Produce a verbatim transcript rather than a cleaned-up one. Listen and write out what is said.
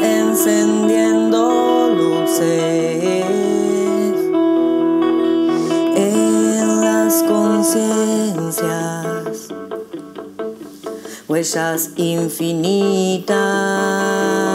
Encendiendo luces en las conciencias, huellas infinitas.